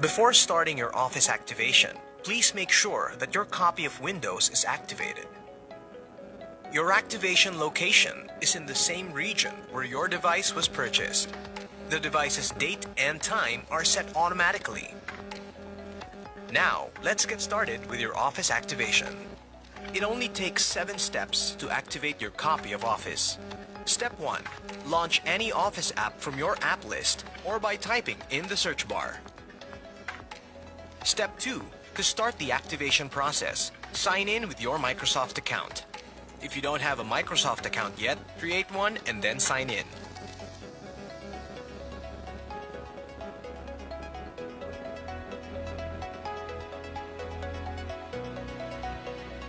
Before starting your Office activation, please make sure that your copy of Windows is activated. Your activation location is in the same region where your device was purchased. The device's date and time are set automatically. Now, let's get started with your Office activation. It only takes 7 steps to activate your copy of Office. Step 1. Launch any Office app from your app list or by typing in the search bar. Step 2. To start the activation process, sign in with your Microsoft account. If you don't have a Microsoft account yet, create one and then sign in.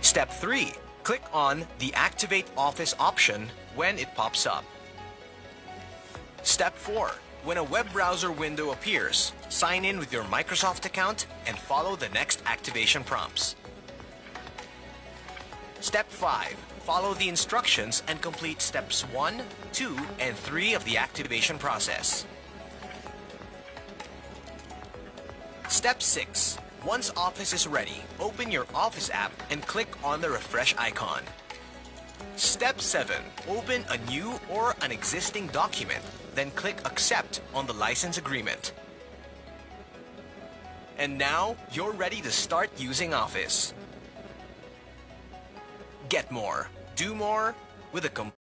Step 3. Click on the Activate Office option when it pops up. Step 4. When a web browser window appears, sign in with your Microsoft account and follow the next activation prompts. Step 5. Follow the instructions and complete steps 1, 2, and 3 of the activation process. Step 6. Once Office is ready, open your Office app and click on the refresh icon. Step 7. Open a new or an existing document, then click Accept on the license agreement. And now, you're ready to start using Office. Get more, do more with a complete